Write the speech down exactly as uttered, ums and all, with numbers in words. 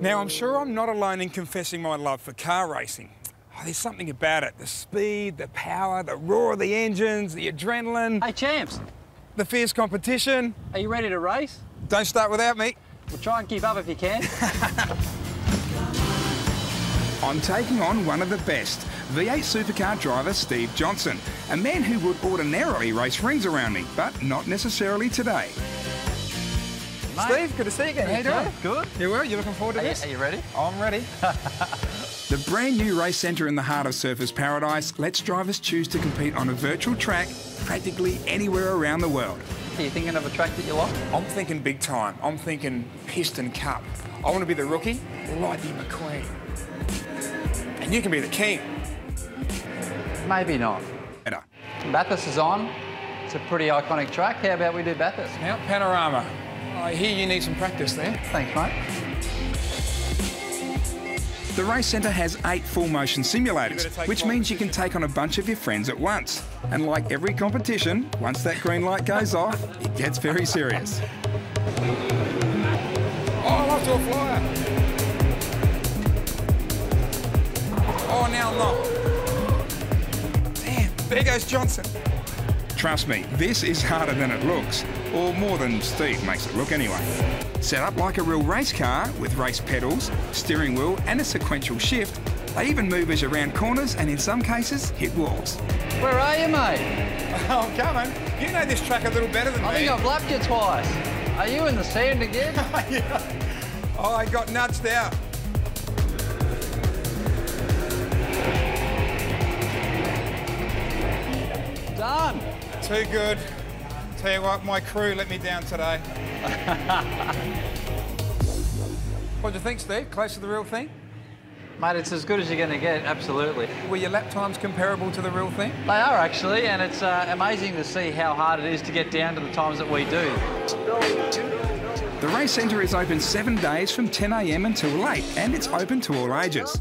Now, I'm sure I'm not alone in confessing my love for car racing. Oh, there's something about it. The speed, the power, the roar of the engines, the adrenaline. Hey, champs. The fierce competition. Are you ready to race? Don't start without me. Well, try and keep up if you can. I'm taking on one of the best, V eight supercar driver Steve Johnson, a man who would ordinarily race rings around me, but not necessarily today. Mate. Steve, good to see you again. How you doing? Good. You well? You looking forward to are this? You, are you ready? I'm ready. The brand new race centre in the heart of surfers paradise lets drivers choose to compete on a virtual track practically anywhere around the world. Are you thinking of a track that you like? I'm thinking big time. I'm thinking Piston Cup. I want to be the rookie, like the McQueen. And you can be the king. Maybe not. Better. Bathurst is on. It's a pretty iconic track. How about we do Bathurst? Now, Panorama. I hear you need some practice there. Thanks, mate. The race centre has eight full-motion simulators, which means you can take on a bunch of your friends at once. And like every competition, once that green light goes off, it gets very serious. Oh, I'm off to a flyer. Oh, now I'm not. Damn, there goes Johnson. Trust me, this is harder than it looks, or more than Steve makes it look anyway. Set up like a real race car with race pedals, steering wheel and a sequential shift, they even move as you round corners and in some cases hit walls. Where are you, mate? I'm coming. You know this track a little better than me. I think I've lapped you twice. Are you in the sand again? Yeah. Oh, I got nudged out. Done. Too good. Tell you what, my crew let me down today. What do you think, Steve? Close to the real thing? Mate, it's as good as you're going to get, absolutely. Were your lap times comparable to the real thing? They are, actually, and it's uh, amazing to see how hard it is to get down to the times that we do. The race centre is open seven days from ten A M until late, and it's open to all ages.